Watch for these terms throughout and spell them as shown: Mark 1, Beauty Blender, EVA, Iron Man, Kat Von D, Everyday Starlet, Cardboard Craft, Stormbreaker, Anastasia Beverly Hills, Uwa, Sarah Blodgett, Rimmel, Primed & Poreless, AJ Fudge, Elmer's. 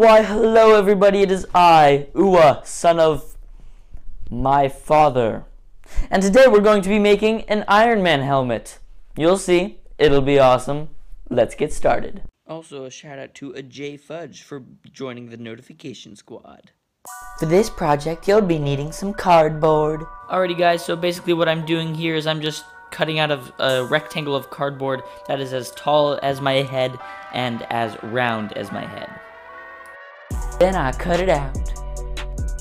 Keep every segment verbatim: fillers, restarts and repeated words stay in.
Why, hello everybody, it is I, Uwa, son of my father. And today we're going to be making an Iron Man helmet. You'll see, it'll be awesome. Let's get started. Also, a shout out to A J Fudge for joining the notification squad. For this project, you'll be needing some cardboard. Alrighty guys, so basically what I'm doing here is I'm just cutting out of a rectangle of cardboard that is as tall as my head and as round as my head. Then I cut it out.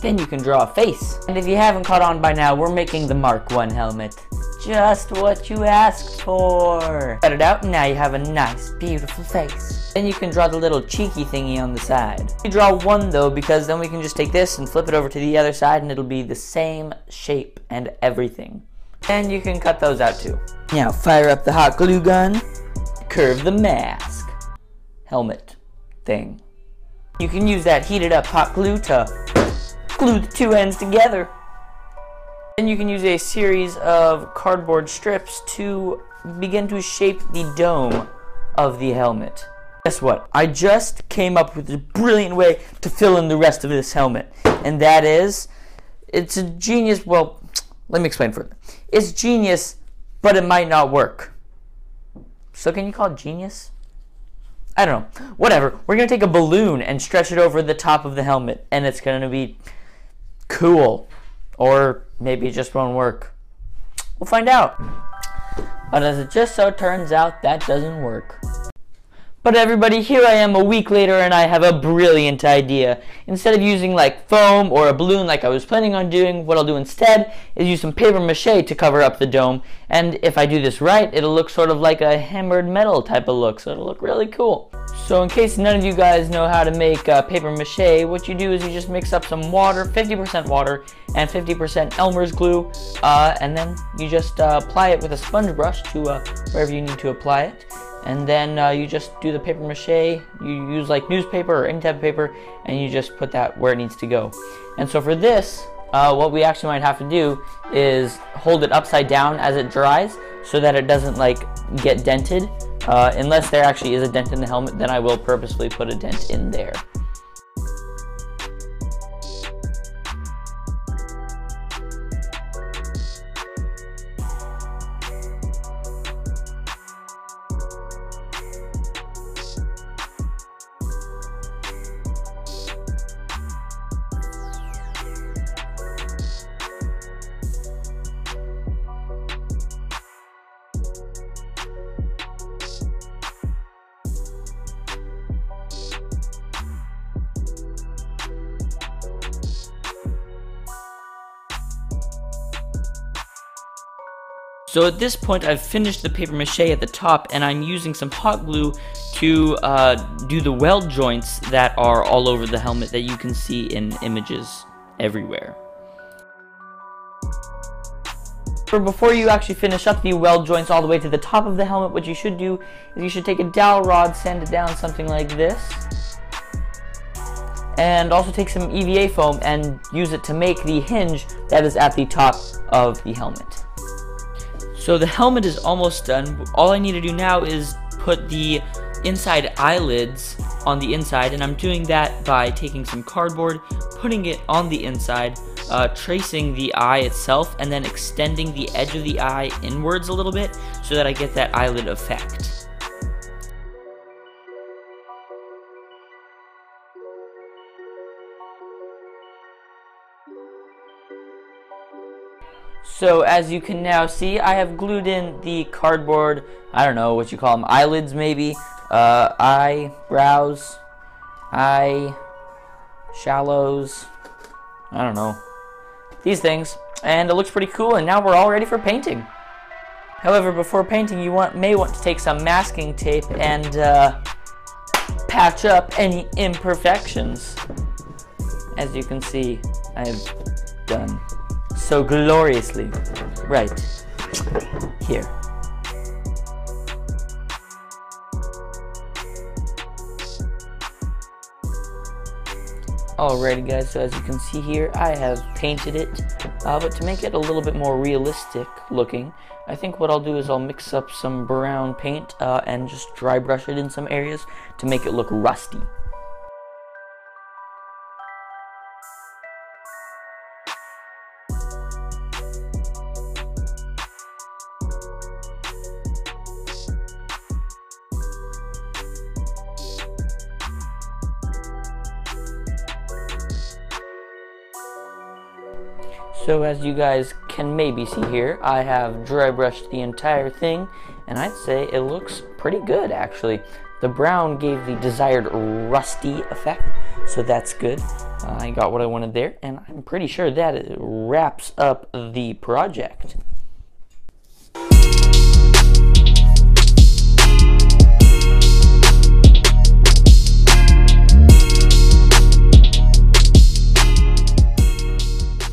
Then you can draw a face. And if you haven't caught on by now, we're making the Mark one helmet. Just what you asked for. Cut it out and now you have a nice, beautiful face. Then you can draw the little cheeky thingy on the side. You draw one though, because then we can just take this and flip it over to the other side and it'll be the same shape and everything. And you can cut those out too. Now fire up the hot glue gun, curve the mask, helmet thing. You can use that heated up hot glue to glue the two ends together. Then you can use a series of cardboard strips to begin to shape the dome of the helmet. Guess what? I just came up with a brilliant way to fill in the rest of this helmet. And that is, it's a genius, well, let me explain further. It's genius, but it might not work. So can you call it genius? I don't know. Whatever. We're going to take a balloon and stretch it over the top of the helmet, and it's going to be cool. Or maybe it just won't work. We'll find out. But as it just so turns out, that doesn't work. But everybody, here I am a week later and I have a brilliant idea. Instead of using like foam or a balloon like I was planning on doing, what I'll do instead is use some paper mache to cover up the dome. And if I do this right, it'll look sort of like a hammered metal type of look, so it'll look really cool. So in case none of you guys know how to make uh, paper mache, what you do is you just mix up some water, fifty percent water and fifty percent Elmer's glue, uh, and then you just uh, apply it with a sponge brush to uh, wherever you need to apply it. And then uh, you just do the paper mache, you use like newspaper or in-tab paper, and you just put that where it needs to go. And so for this, uh, what we actually might have to do is hold it upside down as it dries so that it doesn't like get dented. Uh, unless there actually is a dent in the helmet, then I will purposely put a dent in there. So at this point I've finished the paper mache at the top and I'm using some hot glue to uh, do the weld joints that are all over the helmet that you can see in images everywhere. For before you actually finish up the weld joints all the way to the top of the helmet, what you should do is you should take a dowel rod, sand it down something like this, and also take some E V A foam and use it to make the hinge that is at the top of the helmet. So the helmet is almost done. All I need to do now is put the inside eyelids on the inside, and I'm doing that by taking some cardboard, putting it on the inside, uh, tracing the eye itself, and then extending the edge of the eye inwards a little bit so that I get that eyelid effect. So as you can now see, I have glued in the cardboard, I don't know what you call them, eyelids maybe, uh, eyebrows, eye shallows, I don't know, these things, and it looks pretty cool, and now we're all ready for painting. However, before painting, you want, may want to take some masking tape and uh, patch up any imperfections. As you can see, I have done so gloriously right here. Alrighty guys, so as you can see here, I have painted it, uh, but to make it a little bit more realistic looking, I think what I'll do is I'll mix up some brown paint uh, and just dry brush it in some areas to make it look rusty. So as you guys can maybe see here, I have dry brushed the entire thing, and I'd say it looks pretty good actually. The brown gave the desired rusty effect, so that's good. Uh, I got what I wanted there, and I'm pretty sure that wraps up the project.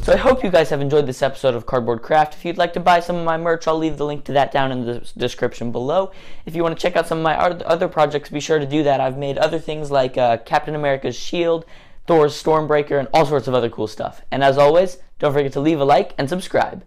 So I hope you guys have enjoyed this episode of Cardboard Craft. If you'd like to buy some of my merch, I'll leave the link to that down in the description below. If you want to check out some of my other projects, be sure to do that. I've made other things like uh, Captain America's shield, Thor's Stormbreaker, and all sorts of other cool stuff. And as always, don't forget to leave a like and subscribe.